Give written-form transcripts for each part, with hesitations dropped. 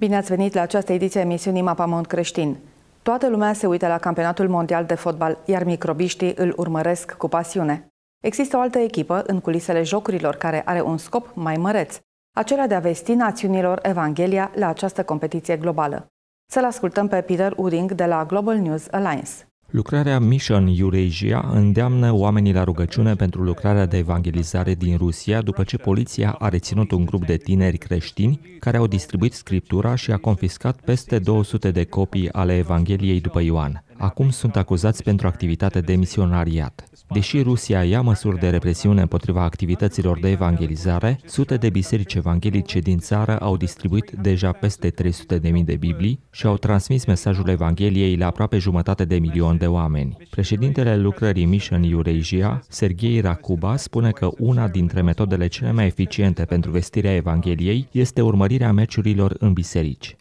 Bine ați venit la această ediție a emisiunii Mapamont Creștin. Toată lumea se uită la campionatul mondial de fotbal, iar microbiștii îl urmăresc cu pasiune. Există o altă echipă în culisele jocurilor care are un scop mai măreț, acela de a vesti națiunilor Evanghelia la această competiție globală. Să-l ascultăm pe Peter Wooding de la Global News Alliance. Lucrarea Mission Eurasia îndeamnă oamenii la rugăciune pentru lucrarea de evangelizare din Rusia după ce poliția a reținut un grup de tineri creștini care au distribuit scriptura și a confiscat peste 200 de copii ale Evangheliei după Ioan. Acum sunt acuzați pentru activitate de misionariat. Deși Rusia ia măsuri de represiune împotriva activităților de evangelizare, sute de biserici evanghelice din țară au distribuit deja peste 300.000 de Biblii și au transmis mesajul Evangheliei la aproape jumătate de milion de oameni. Președintele lucrării Mission Eurasia, Sergey Rakhuba, spune că una dintre metodele cele mai eficiente pentru vestirea Evangheliei este urmărirea meciurilor în biserici.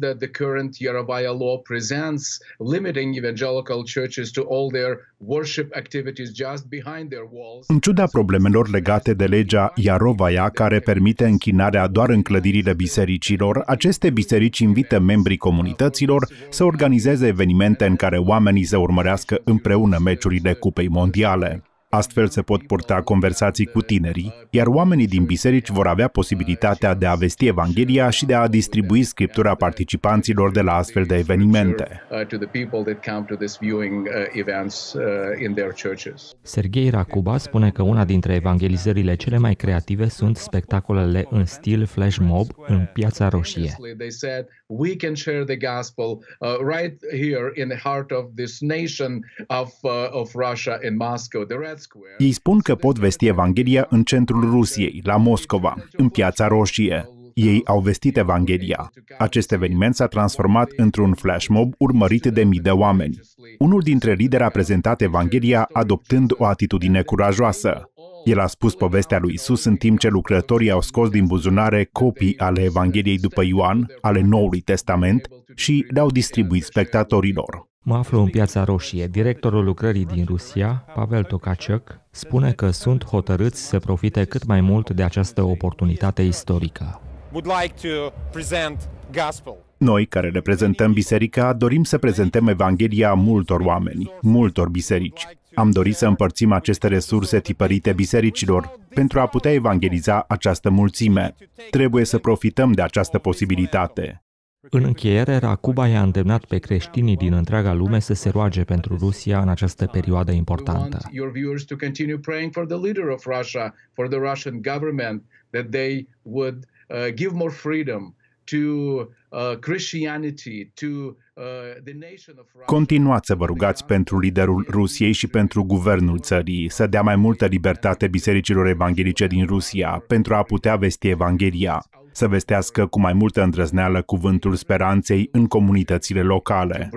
That the current Yarovaya law presents, limiting evangelical churches to all their worship activities just behind their walls. În ciuda problemelor legate de legea Yarovaya, care permite închinarea doar în clădirile bisericilor, aceste biserici invită membrii comunităților să organizeze evenimente în care oamenii să urmărească împreună meciurile Cupei Mondiale. Astfel se pot purta conversații cu tinerii, iar oamenii din biserici vor avea posibilitatea de a vesti Evanghelia și de a distribui scriptura participanților de la astfel de evenimente. Sergey Rakhuba spune că una dintre evangelizările cele mai creative sunt spectacolele în stil Flashmob în Piața Roșie. Ei spun că pot vesti Evanghelia în centrul Rusiei, la Moscova, în Piața Roșie. Ei au vestit Evanghelia. Acest eveniment s-a transformat într-un flashmob urmărit de mii de oameni. Unul dintre lideri a prezentat Evanghelia adoptând o atitudine curajoasă. El a spus povestea lui Isus în timp ce lucrătorii au scos din buzunare copii ale Evangheliei după Ioan, ale Noului Testament, și le-au distribuit spectatorilor. Mă aflu în Piața Roșie. Directorul lucrării din Rusia, Pavel Tokacek, spune că sunt hotărâți să profite cât mai mult de această oportunitate istorică. Noi, care reprezentăm biserica, dorim să prezentăm Evanghelia multor oameni, multor biserici. Am dorit să împărțim aceste resurse tipărite bisericilor pentru a putea evangheliza această mulțime. Trebuie să profităm de această posibilitate. În încheiere, Rakhuba i-a îndemnat pe creștinii din întreaga lume să se roage pentru Rusia în această perioadă importantă. Continuați să vă rugați pentru liderul Rusiei și pentru guvernul țării, să dea mai multă libertate bisericilor evanghelice din Rusia pentru a putea vesti Evanghelia, să vestească cu mai multă îndrăzneală cuvântul speranței în comunitățile locale.